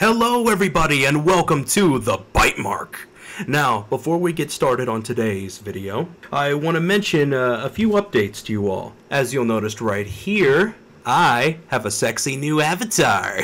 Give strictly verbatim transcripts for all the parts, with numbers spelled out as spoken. Hello everybody and welcome to The Bite Mark. Now, before we get started on today's video, I want to mention uh, a few updates to you all. As you'll notice right here, I have a sexy new avatar.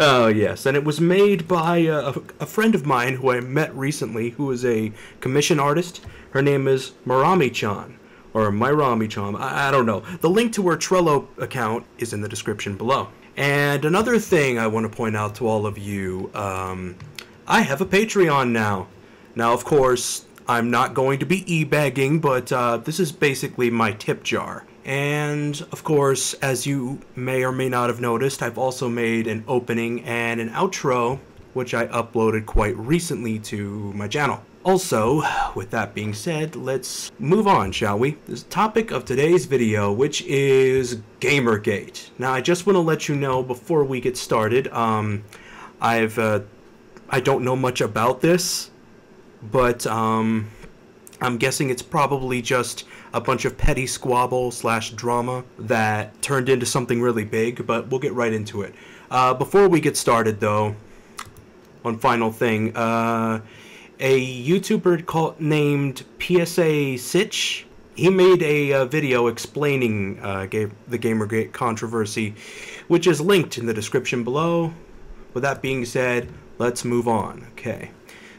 Oh yes, and it was made by a, a friend of mine who I met recently who is a commission artist. Her name is Marami-chan. Or Myrami-chan, I, I don't know. The link to her Trello account is in the description below. And another thing I want to point out to all of you, um, I have a Patreon now. Now, of course, I'm not going to be e-bagging, but uh, this is basically my tip jar. And, of course, as you may or may not have noticed, I've also made an opening and an outro, which I uploaded quite recently to my channel. Also, with that being said, let's move on, shall we? The topic of today's video, which is Gamergate. Now, I just want to let you know before we get started, um, I've, uh, I don't know much about this, but um, I'm guessing it's probably just a bunch of petty squabble slash drama that turned into something really big, but we'll get right into it. Uh, before we get started, though, one final thing, uh... a YouTuber called, named P S A Sitch, he made a uh, video explaining uh, gave the Gamergate controversy, which is linked in the description below. With that being said, let's move on. Okay,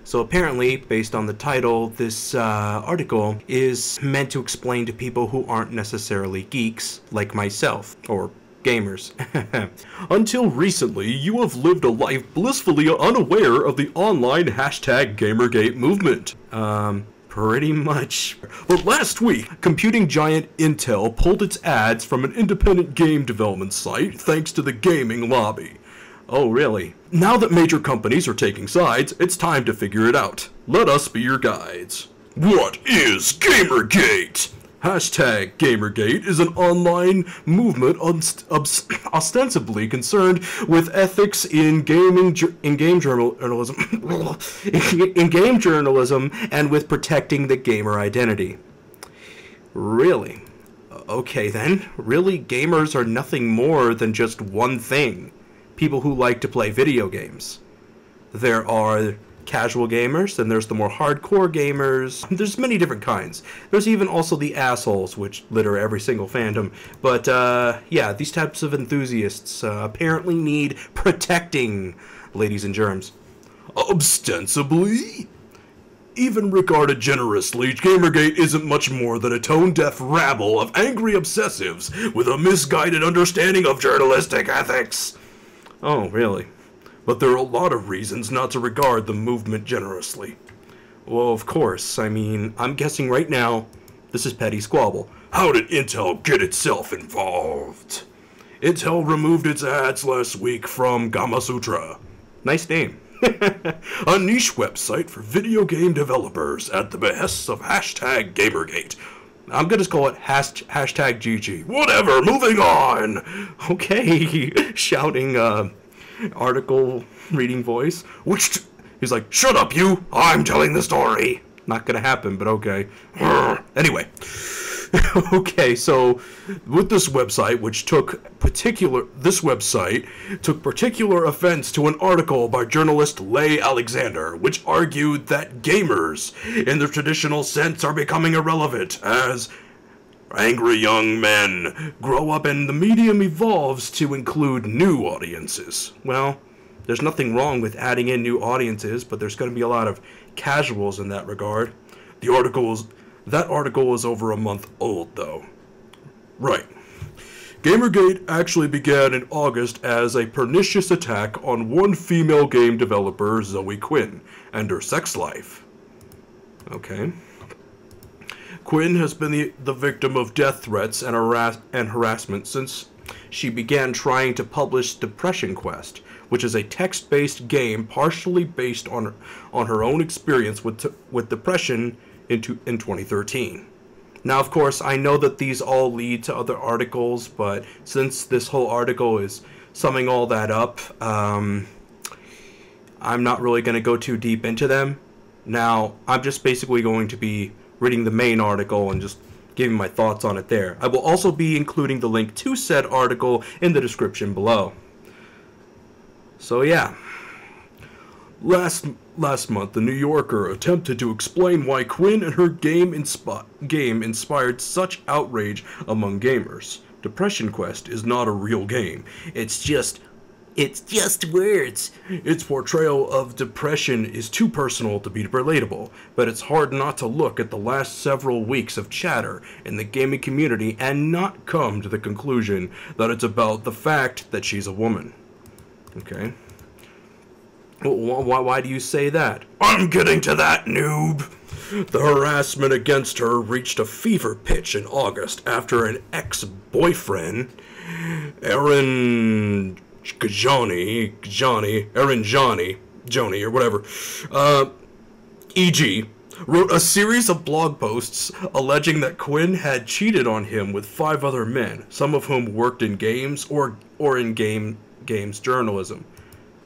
so apparently, based on the title, this uh, article is meant to explain to people who aren't necessarily geeks, like myself, or gamers. Until recently, you have lived a life blissfully unaware of the online hashtag Gamergate movement. Um, pretty much. But last week, computing giant Intel pulled its ads from an independent game development site thanks to the gaming lobby. Oh, really? Now that major companies are taking sides, it's time to figure it out. Let us be your guides. What is Gamergate? Hashtag Gamergate is an online movement ostensibly concerned with ethics in gaming, in game journalism, in game journalism, and with protecting the gamer identity. Really? Okay then. Really, gamers are nothing more than just one thing: people who like to play video games. There are casual gamers, then there's the more hardcore gamers. There's many different kinds. There's even also the assholes, which litter every single fandom. But uh, yeah, these types of enthusiasts uh, apparently need protecting, ladies and germs. Ostensibly? Even regarded generously, Gamergate isn't much more than a tone-deaf rabble of angry obsessives with a misguided understanding of journalistic ethics. Oh, really? But there are a lot of reasons not to regard the movement generously. Well, of course. I mean, I'm guessing right now, this is petty squabble. How did Intel get itself involved? Intel removed its ads last week from Gamasutra. Nice name. A niche website for video game developers at the behest of hashtag Gamergate. I'm gonna just call it hashtag, hashtag G G. Whatever, moving on! Okay, shouting, uh... article reading voice, which he's like, shut up you, I'm telling the story. Not gonna happen, but okay. Anyway. Okay, so with this website, which took particular this website took particular offense to an article by journalist Leigh Alexander, which argued that gamers in the traditional sense are becoming irrelevant as angry young men grow up and the medium evolves to include new audiences. Well, there's nothing wrong with adding in new audiences, but there's going to be a lot of casuals in that regard. The article is, that article is over a month old, though. Right. Gamergate actually began in August as a pernicious attack on one female game developer, Zoe Quinn, and her sex life. Okay. Quinn has been the, the victim of death threats and, harass and harassment since she began trying to publish Depression Quest, which is a text-based game partially based on her, on her own experience with, with depression in, to, in twenty thirteen. Now, of course, I know that these all lead to other articles, but since this whole article is summing all that up, um, I'm not really going to go too deep into them. Now, I'm just basically going to be reading the main article and just giving my thoughts on it there. I will also be including the link to said article in the description below. So yeah. Last last month, The New Yorker attempted to explain why Quinn and her game, inspi game inspired such outrage among gamers. Depression Quest is not a real game. It's just... It's just words. Its portrayal of depression is too personal to be relatable, but it's hard not to look at the last several weeks of chatter in the gaming community and not come to the conclusion that it's about the fact that she's a woman. Okay. Why, why do you say that? I'm getting to that, noob! The harassment against her reached a fever pitch in August after an ex-boyfriend, Aaron... Johnny, Johnny, Aaron Johnny, Johnny, or whatever, uh, E G, wrote a series of blog posts alleging that Quinn had cheated on him with five other men, some of whom worked in games or or in game games journalism.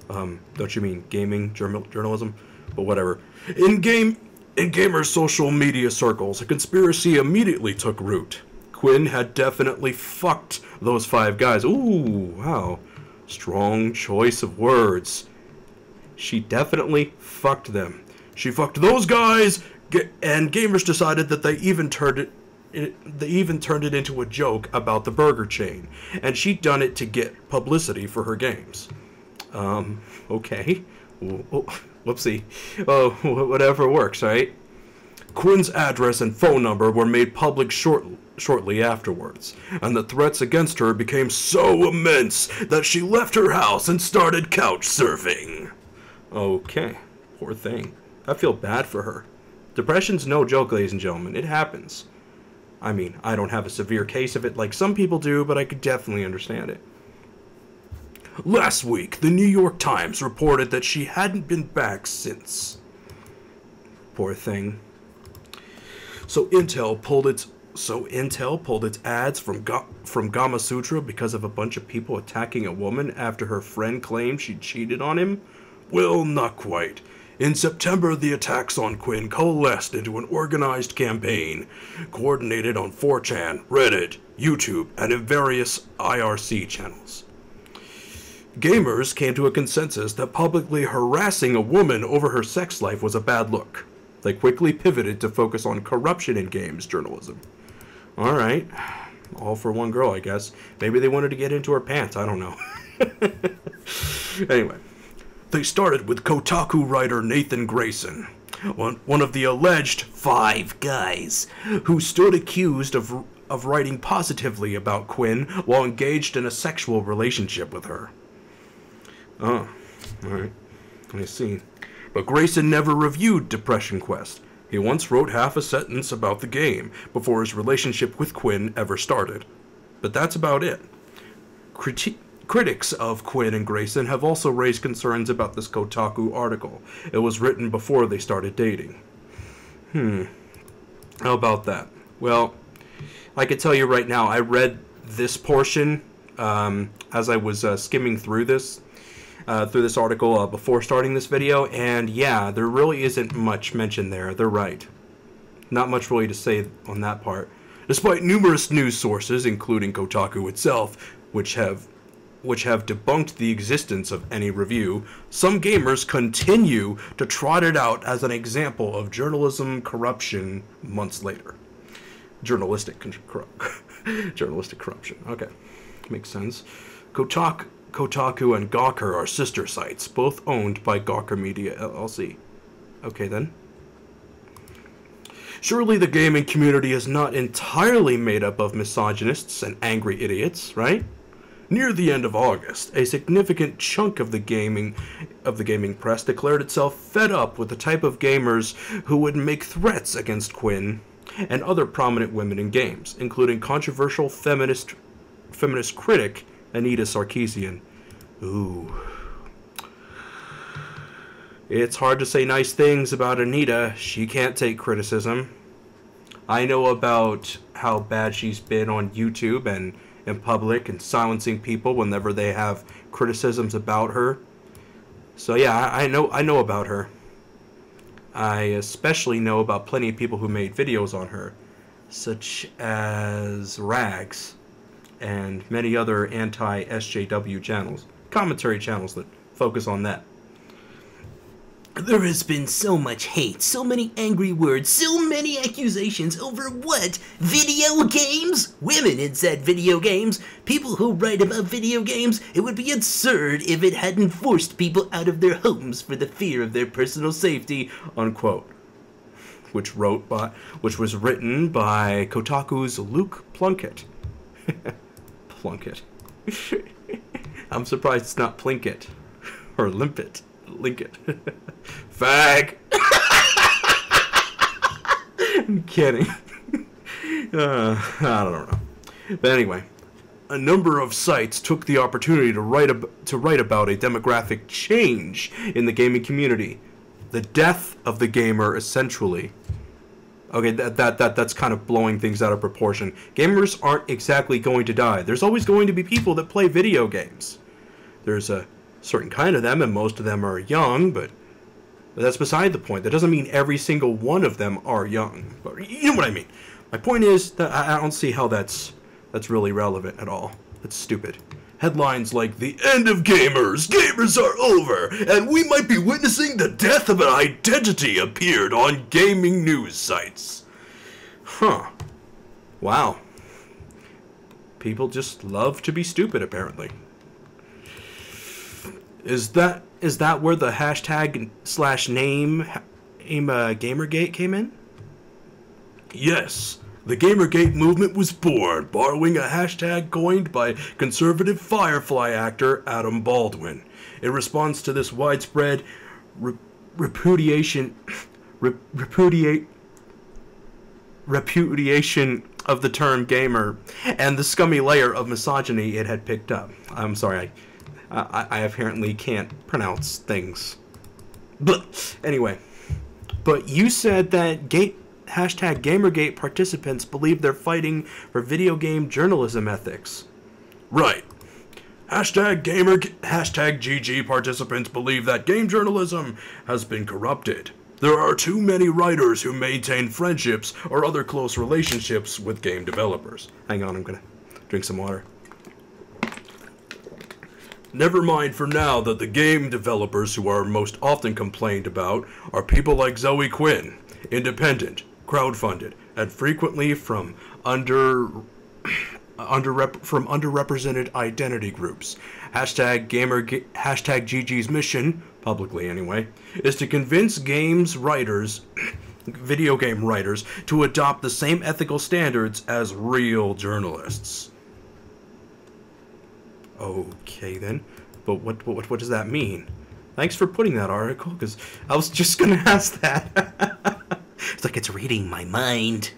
Um, don't you mean gaming journal, journalism? But whatever. In game, in gamer social media circles, a conspiracy immediately took root. Quinn had definitely fucked those five guys. Ooh, wow. Strong choice of words. She definitely fucked them. She fucked those guys, and gamers decided that they even turned it, it they even turned it into a joke about the burger chain, and she'd done it to get publicity for her games. Um, okay. Oh, oh, whoopsie. Oh, whatever works, right? Quinn's address and phone number were made public shortly. Shortly afterwards, and the threats against her became so immense that she left her house and started couch surfing. Okay, poor thing. I feel bad for her. Depression's no joke, ladies and gentlemen. It happens. I mean, I don't have a severe case of it like some people do, but I could definitely understand it. Last week, the New York Times reported that she hadn't been back since. Poor thing. So Intel pulled its So Intel pulled its ads from Ga from Kama Sutra because of a bunch of people attacking a woman after her friend claimed she cheated on him? Well, not quite. In September, the attacks on Quinn coalesced into an organized campaign, coordinated on four chan, Reddit, YouTube, and in various I R C channels. Gamers came to a consensus that publicly harassing a woman over her sex life was a bad look. They quickly pivoted to focus on corruption in games journalism. All right. All for one girl, I guess. Maybe they wanted to get into her pants. I don't know. Anyway. They started with Kotaku writer Nathan Grayson, one, one of the alleged five guys, who stood accused of, of writing positively about Quinn while engaged in a sexual relationship with her. Oh, all right. I see. But Grayson never reviewed Depression Quest. He once wrote half a sentence about the game before his relationship with Quinn ever started. But that's about it. Criti critics of Quinn and Grayson have also raised concerns about this Kotaku article. It was written before they started dating. Hmm. How about that? Well, I could tell you right now, I read this portion um, as I was uh, skimming through this. Uh, through this article uh, before starting this video, and yeah, there really isn't much mention there. They're right. Not much really to say on that part. Despite numerous news sources, including Kotaku itself, which have which have debunked the existence of any review, some gamers continue to trot it out as an example of journalism corruption months later. Journalistic corru journalistic corruption. Okay, makes sense. Kotaku. Kotaku and Gawker are sister sites, both owned by Gawker Media L L C. Okay, then. Surely the gaming community is not entirely made up of misogynists and angry idiots, right? Near the end of August, a significant chunk of the gaming of the gaming press declared itself fed up with the type of gamers who would make threats against Quinn and other prominent women in games, including controversial feminist feminist critic Anita Sarkeesian. Ooh. It's hard to say nice things about Anita. She can't take criticism. I know about how bad she's been on YouTube and in public and silencing people whenever they have criticisms about her. So yeah, I know I know about her. I especially know about plenty of people who made videos on her, such as Rags and many other anti-S J W channels, commentary channels that focus on that. There has been so much hate, so many angry words, so many accusations over what? Video games? Women inside video games? People who write about video games? It would be absurd if it hadn't forced people out of their homes for the fear of their personal safety, unquote. Which, wrote by, which was written by Kotaku's Luke Plunkett. Plunkett. I'm surprised it's not Plinkett. Or Limpet. Link it. Fag. I'm kidding. Uh, I don't know. But anyway, a number of sites took the opportunity to write ab to write about a demographic change in the gaming community, the death of the gamer, essentially. Okay, that that that that's kind of blowing things out of proportion. Gamers aren't exactly going to die. There's always going to be people that play video games. There's a certain kind of them, and most of them are young, but that's beside the point. That doesn't mean every single one of them are young, but you know what I mean. My point is that I don't see how that's that's really relevant at all. That's stupid. Headlines like "The End of Gamers, Gamers Are Over, and We Might Be Witnessing the Death of an Identity" appeared on gaming news sites. Huh. Wow. People just love to be stupid, apparently. Is that is that where the hashtag slash name aim, uh, Gamergate came in? Yes, the Gamergate movement was born, borrowing a hashtag coined by conservative Firefly actor Adam Baldwin. In response to this widespread re repudiation, re repudiate, repudiation of the term gamer and the scummy layer of misogyny it had picked up. I'm sorry. I, Uh, I, I apparently can't pronounce things. But anyway, but you said that gate, hashtag Gamergate participants believe they're fighting for video game journalism ethics. Right. Hashtag gamer, hashtag G G participants believe that game journalism has been corrupted. There are too many writers who maintain friendships or other close relationships with game developers. Hang on, I'm gonna drink some water. Never mind for now that the game developers who are most often complained about are people like Zoe Quinn, independent, crowdfunded, and frequently from under, under rep, from underrepresented identity groups. Hashtag gamer, hashtag G G's mission, publicly anyway, is to convince games writers, video game writers, to adopt the same ethical standards as real journalists. Okay then, but what what what does that mean? Thanks for putting that article, because I was just gonna ask that. It's like it's reading my mind.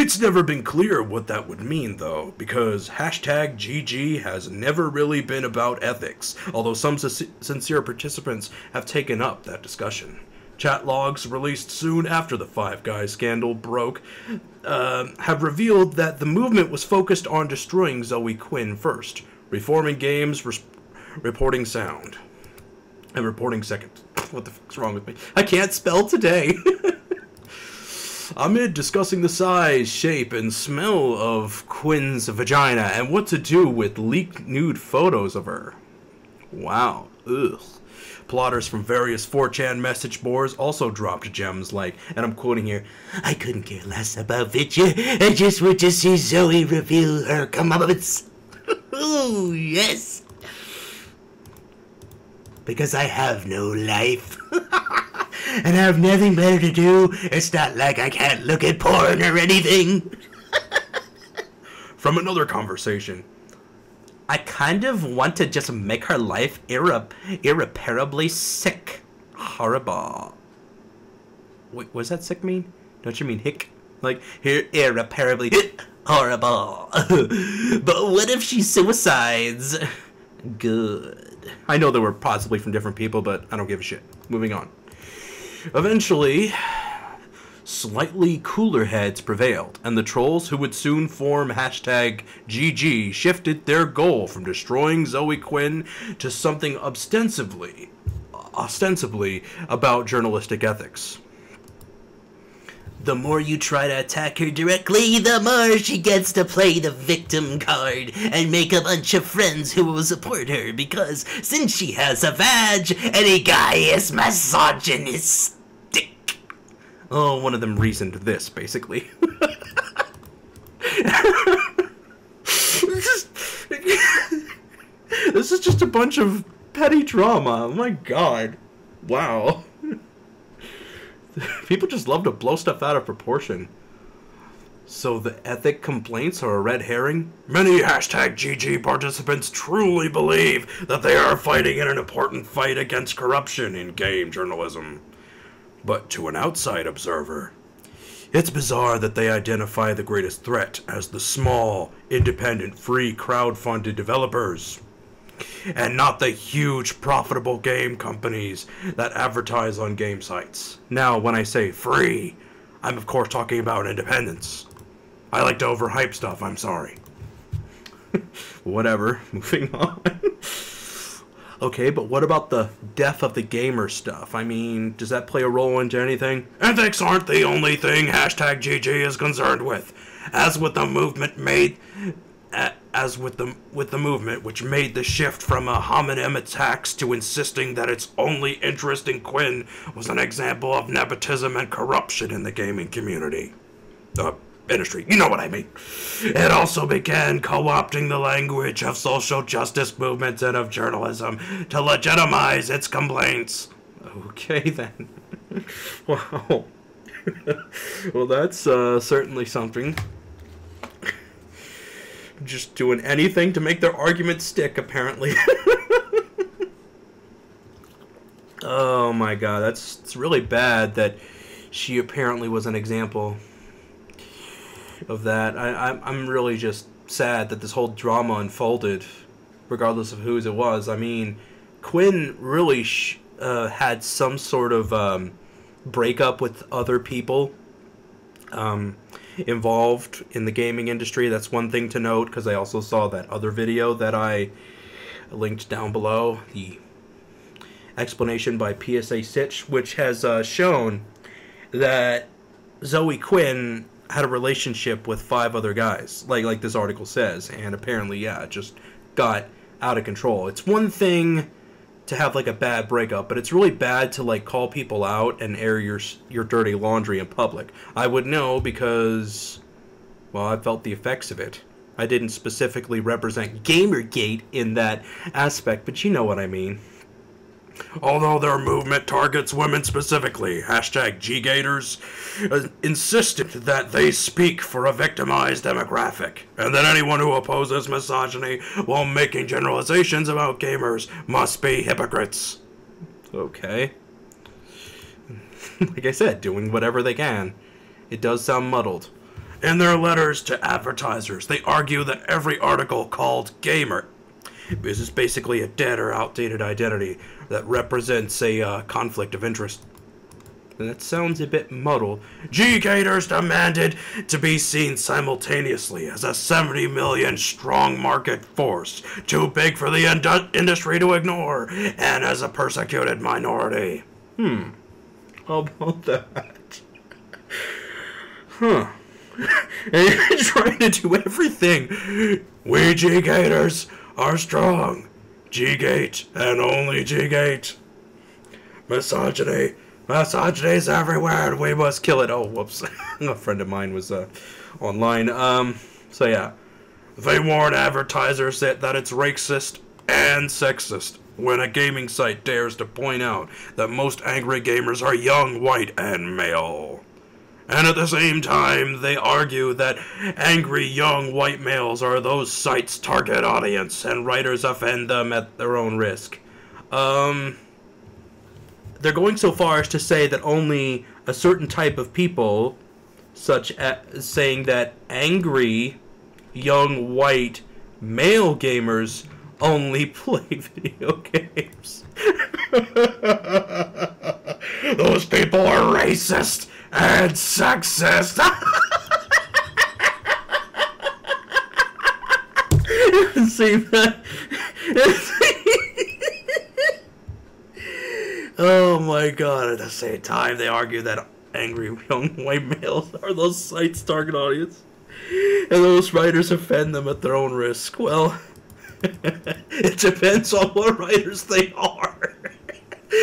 It's never been clear what that would mean though, because hashtag G G has never really been about ethics, although some sincere participants have taken up that discussion. Chat logs released soon after the Five Guys scandal broke uh, have revealed that the movement was focused on destroying Zoe Quinn first, reforming games, res reporting sound, and reporting second. What the fuck's wrong with me? I can't spell today. Amid discussing the size, shape, and smell of Quinn's vagina and what to do with leaked nude photos of her. Wow. Ugh. Plotters from various four chan message boards also dropped gems like, and I'm quoting here, "I couldn't care less about Vitya. I just want to see Zoe reveal her comeuppance." Oh, yes. Because I have no life. And I have nothing better to do. It's not like I can't look at porn or anything. From another conversation. I kind of want to just make her life irre irreparably sick. Horrible. Wait, what does that sick mean? Don't you mean hick? Like, here, irreparably hick. Horrible. But what if she suicides? Good. I know they were possibly from different people, but I don't give a shit. Moving on. Eventually, slightly cooler heads prevailed, and the trolls who would soon form hashtag G G shifted their goal from destroying Zoe Quinn to something ostensibly, ostensibly about journalistic ethics. The more you try to attack her directly, the more she gets to play the victim card and make a bunch of friends who will support her, because since she has a vag, any guy is misogynistic. Oh, one of them reasoned this, basically. This is just a bunch of petty drama. Oh my god. Wow. People just love to blow stuff out of proportion. So the ethic complaints are a red herring? Many hashtag G G participants truly believe that they are fighting in an important fight against corruption in game journalism. But to an outside observer, it's bizarre that they identify the greatest threat as the small, independent, free, crowd-funded developers, and not the huge, profitable game companies that advertise on game sites. Now, when I say free, I'm of course talking about independence. I like to overhype stuff, I'm sorry. Whatever, moving on. Okay, but what about the death of the gamer stuff? I mean, does that play a role into anything? Ethics aren't the only thing hashtag G G is concerned with. As with the movement made... As with the, with the movement, which made the shift from a hominem attacks to insisting that its only interest in Quinn was an example of nepotism and corruption in the gaming community. Uh, industry, you know what I mean. It also began co-opting the language of social justice movements and of journalism to legitimize its complaints. Okay, then. Wow. Well, that's uh, certainly something. Just doing anything to make their argument stick, apparently. Oh my god, that's it's really bad that she apparently was an example of that. I, I, I'm really just sad that this whole drama unfolded, regardless of whose it was. I mean, Quinn really sh uh, had some sort of um, breakup with other people. Um... involved in the gaming industry. That's one thing to note, because I also saw that other video that I linked down below, the explanation by P S A Sitch, which has uh, shown that Zoe Quinn had a relationship with five other guys, like like this article says, and apparently, yeah, it just got out of control. It's one thing to have like a bad breakup, but it's really bad to like call people out and air your your dirty laundry in public. I would know because, well, I felt the effects of it. I didn't specifically represent Gamergate in that aspect, but you know what I mean. Although their movement targets women specifically, hashtag G-Gators uh, insisted that they speak for a victimized demographic, and that anyone who opposes misogyny while making generalizations about gamers must be hypocrites. Okay. Like I said, doing whatever they can. It does sound muddled. In their letters to advertisers, they argue that every article called gamer This is basically a dead or outdated identity that represents a uh, conflict of interest. And that sounds a bit muddled. G-Gators demanded to be seen simultaneously as a seventy million strong market force, too big for the ind industry to ignore, and as a persecuted minority. Hmm. How about that? Huh. And you're trying to do everything. We G-Gators are strong. G-Gate and only G-Gate. Misogyny. Misogyny's everywhere and we must kill it. Oh, whoops. A friend of mine was uh, online. Um, so, yeah. They warn advertisers that, that it's racist and sexist when a gaming site dares to point out that most angry gamers are young, white, and male. And at the same time, they argue that angry young white males are those sites' target audience, and writers offend them at their own risk. Um, they're going so far as to say that only a certain type of people, such as saying that angry young white male gamers only play video games. Those people are racist and sexist. See that? Oh my god, at the same time they argue that angry young white males are those sites' target audience, and those writers offend them at their own risk. Well, it depends on what writers they are.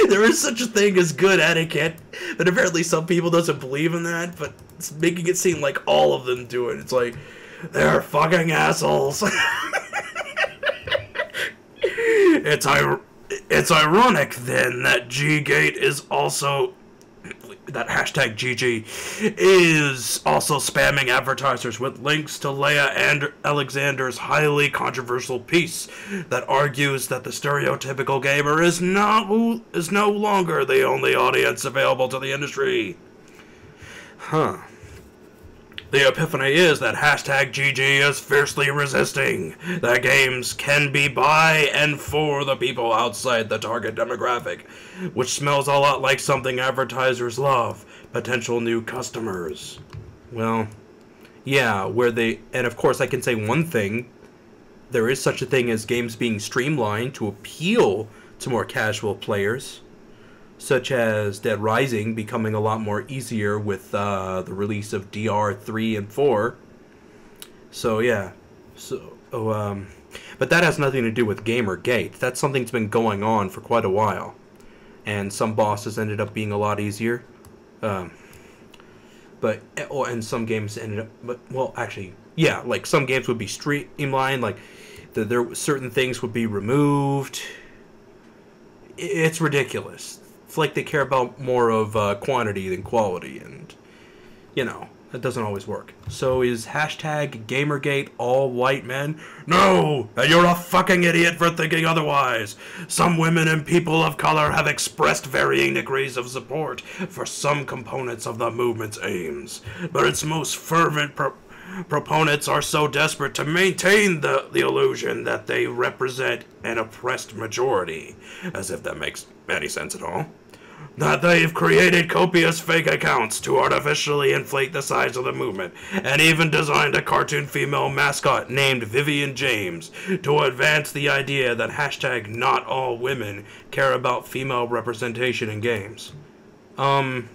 There is such a thing as good etiquette, but apparently some people doesn't believe in that, but it's making it seem like all of them do it. It's like, they're fucking assholes. It's ir it's ironic, then, that G-Gate is also... that hashtag G G is also spamming advertisers with links to Leah and Alexander's highly controversial piece that argues that the stereotypical gamer is not is no longer the only audience available to the industry. Huh. The epiphany is that hashtag G G is fiercely resisting that games can be by and for the people outside the target demographic, which smells a lot like something advertisers love, potential new customers. Well, yeah, where they, and of course I can say one thing, there is such a thing as games being streamlined to appeal to more casual players, such as Dead Rising becoming a lot more easier with uh, the release of D R three and four. So yeah, so oh, um, but that has nothing to do with Gamergate. That's something that's been going on for quite a while, and some bosses ended up being a lot easier. Um, but oh, and some games ended up, but well, actually, yeah, like some games would be streamlined, like the, there certain things would be removed. It's ridiculous. It's like they care about more of uh, quantity than quality, and, you know, that doesn't always work. So is hashtag Gamergate all white men? No! And you're a fucking idiot for thinking otherwise! Some women and people of color have expressed varying degrees of support for some components of the movement's aims, but its most fervent pro proponents are so desperate to maintain the, the illusion that they represent an oppressed majority, as if that makes any sense at all. That they've created copious fake accounts to artificially inflate the size of the movement, and even designed a cartoon female mascot named Vivian James to advance the idea that hashtag not all women care about female representation in games. Um,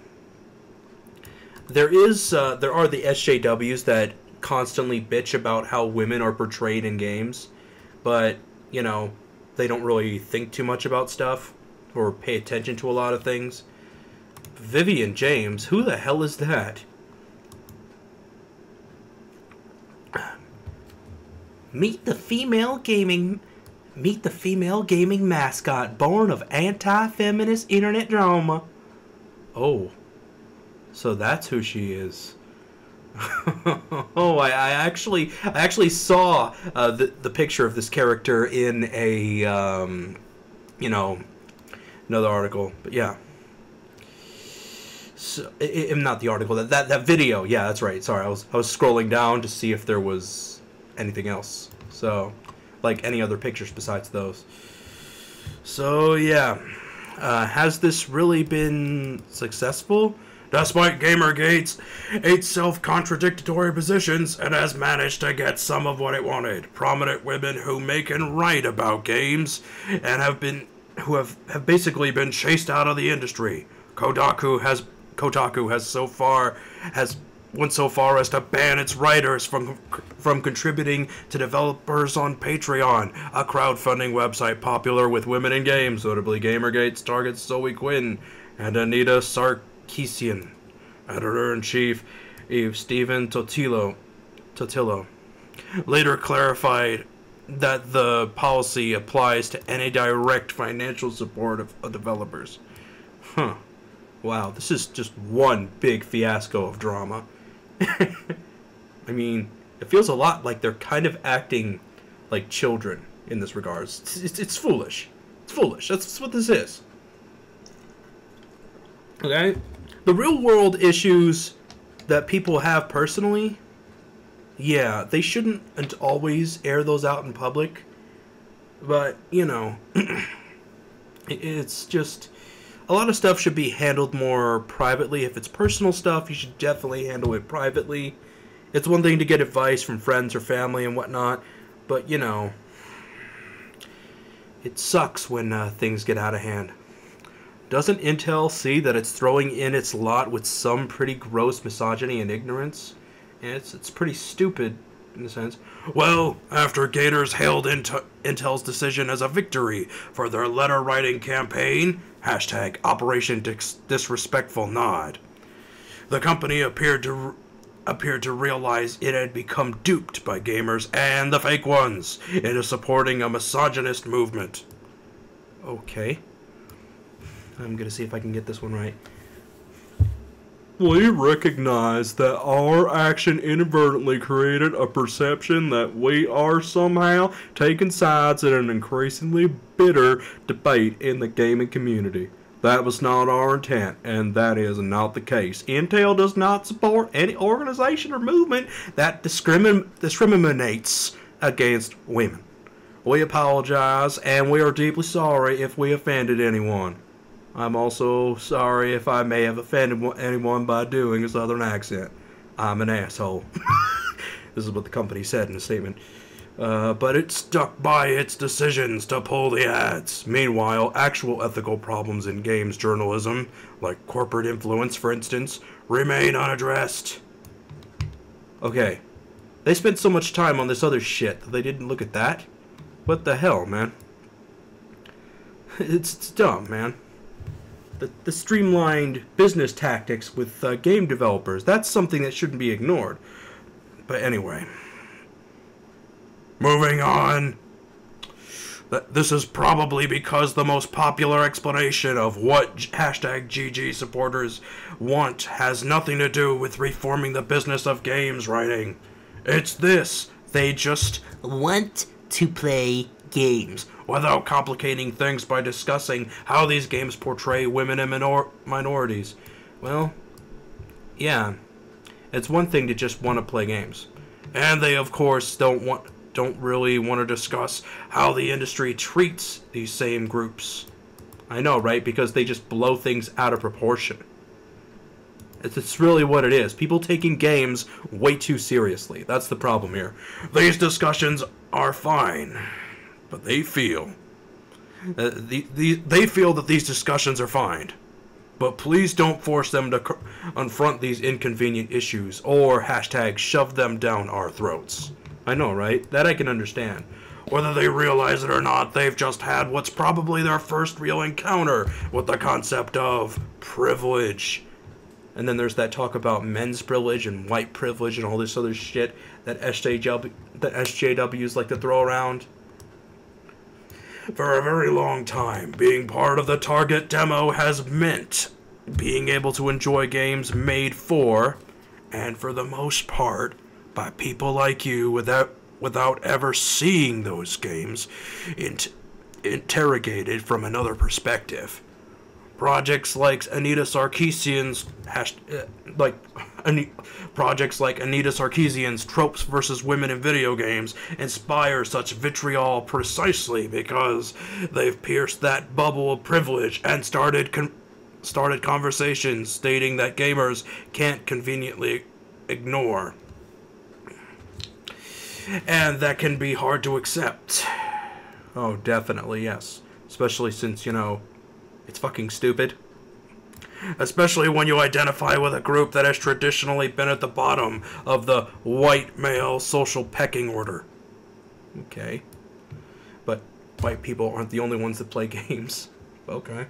there is, uh, there are the S J Ws that constantly bitch about how women are portrayed in games, but, you know, they don't really think too much about stuff or pay attention to a lot of things. Vivian James, who the hell is that? Meet the female gaming meet the female gaming mascot born of anti-feminist internet drama. Oh. So that's who she is. Oh, I, I actually I actually saw uh, the the picture of this character in a um, you know, another article, but yeah. So, it, it, not the article, that, that that video. Yeah, that's right. Sorry, I was I was scrolling down to see if there was anything else. So, like any other pictures besides those. So yeah, uh, has this really been successful? Despite Gamergate's eight self-contradictory positions, it has managed to get some of what it wanted. Prominent women who make and write about games and have been. who have, have basically been chased out of the industry. Kotaku has Kotaku has so far has went so far as to ban its writers from from contributing to developers on Patreon, a crowdfunding website popular with women in games, notably Gamergate's targets Zoe Quinn and Anita Sarkeesian. Editor-in-chief Steven Totillo Totillo later clarified that the policy applies to any direct financial support of, of developers. Huh. Wow, this is just one big fiasco of drama. I mean, it feels a lot like they're kind of acting like children in this regards. It's, it's, it's foolish. It's foolish. That's, that's what this is. Okay? The real world issues that people have personally... yeah, they shouldn't always air those out in public, but, you know, it's just, a lot of stuff should be handled more privately. If it's personal stuff, you should definitely handle it privately. It's one thing to get advice from friends or family and whatnot, but, you know, it sucks when uh, things get out of hand. Doesn't Intel see that it's throwing in its lot with some pretty gross misogyny and ignorance? And it's, it's pretty stupid in a sense. Well, after Gators hailed Intel, Intel's decision as a victory for their letter-writing campaign, hashtag Operation Dis- Disrespectful Nod, the company appeared to... appeared to realize it had become duped by gamers and the fake ones into supporting a misogynist movement. Okay. I'm gonna see if I can get this one right. We recognize that our action inadvertently created a perception that we are somehow taking sides in an increasingly bitter debate in the gaming community. That was not our intent, and that is not the case. Intel does not support any organization or movement that discrimin discriminates against women. We apologize, and we are deeply sorry if we offended anyone. I'm also sorry if I may have offended anyone by doing a southern accent. I'm an asshole. This is what the company said in a statement. Uh, but it stuck by its decisions to pull the ads. Meanwhile, actual ethical problems in games journalism, like corporate influence, for instance, remain unaddressed. Okay. They spent so much time on this other shit that they didn't look at that. What the hell, man? It's, it's dumb, man. The, the streamlined business tactics with uh, game developers, that's something that shouldn't be ignored. But anyway... Moving on, this is probably because the most popular explanation of what hashtag G G supporters want has nothing to do with reforming the business of games writing. It's this, they just want to play games without complicating things by discussing how these games portray women and minor minorities. Well, yeah, it's one thing to just want to play games. And they, of course, don't want... don't really want to discuss how the industry treats these same groups. I know, right? Because they just blow things out of proportion. It's, it's really what it is. People taking games way too seriously. That's the problem here. These discussions are fine, but they feel... Uh, the, the, they feel that these discussions are fine, but please don't force them to confront these inconvenient issues or hashtag shove them down our throats. I know, right? That I can understand. Whether they realize it or not, they've just had what's probably their first real encounter with the concept of privilege. And then there's that talk about men's privilege and white privilege and all this other shit that S J W, that S J Ws like to throw around. For a very long time, being part of the target demo has meant being able to enjoy games made for, and for the most part, by people like you without without ever seeing those games int interrogated from another perspective. Projects like Anita Sarkeesian's hash, uh, like Ani projects like Anita Sarkeesian's Tropes versus Women in Video Games inspire such vitriol precisely because they've pierced that bubble of privilege and started con started conversations stating that gamers can't conveniently ignore. And that can be hard to accept. Oh, definitely, yes. Especially since, you know, it's fucking stupid. Especially when you identify with a group that has traditionally been at the bottom of the white male social pecking order. Okay. But white people aren't the only ones that play games. Okay.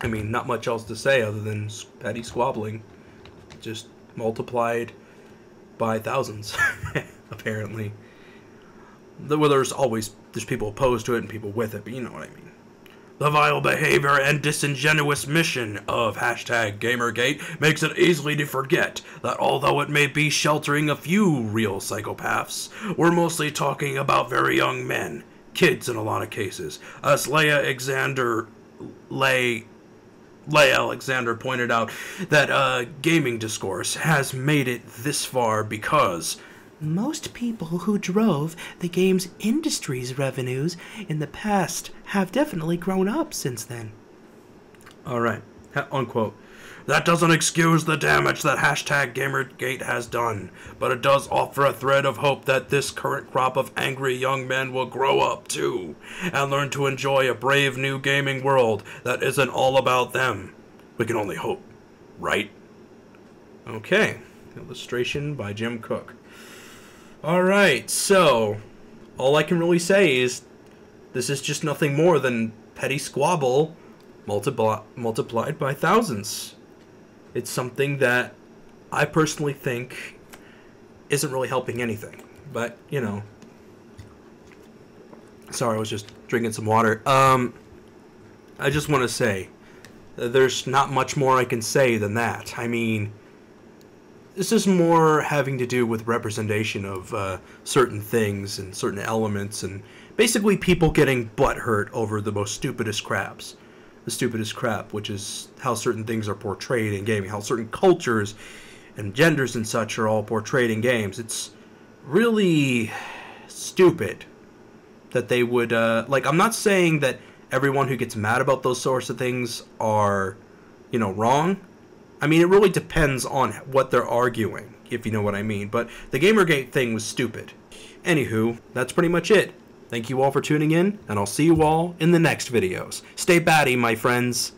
I mean, not much else to say other than petty squabbling. Just multiplied... by thousands, apparently. Well, there's always there's people opposed to it and people with it, but you know what I mean. The vile behavior and disingenuous mission of hashtag Gamergate makes it easily to forget that although it may be sheltering a few real psychopaths, we're mostly talking about very young men, kids in a lot of cases. As Leia Alexander, Leia, Leigh Alexander pointed out that uh, gaming discourse has made it this far because most people who drove the games industry's revenues in the past have definitely grown up since then. All right, unquote. That doesn't excuse the damage that hashtag Gamergate has done, but it does offer a thread of hope that this current crop of angry young men will grow up too, and learn to enjoy a brave new gaming world that isn't all about them. We can only hope, right? Okay, illustration by Jim Cook. Alright, so, all I can really say is this is just nothing more than petty squabble multipli multiplied by thousands. It's something that I personally think isn't really helping anything. But, you know. Sorry, I was just drinking some water. Um, I just want to say, there's not much more I can say than that. I mean, this is more having to do with representation of uh, certain things and certain elements, and basically people getting butthurt over the most stupidest craps, the stupidest crap, which is how certain things are portrayed in gaming, how certain cultures and genders and such are all portrayed in games. It's really stupid that they would, uh, like, I'm not saying that everyone who gets mad about those sorts of things are, you know, wrong. I mean, it really depends on what they're arguing, if you know what I mean. But the Gamergate thing was stupid. Anywho, that's pretty much it. Thank you all for tuning in, and I'll see you all in the next videos. Stay batty, my friends.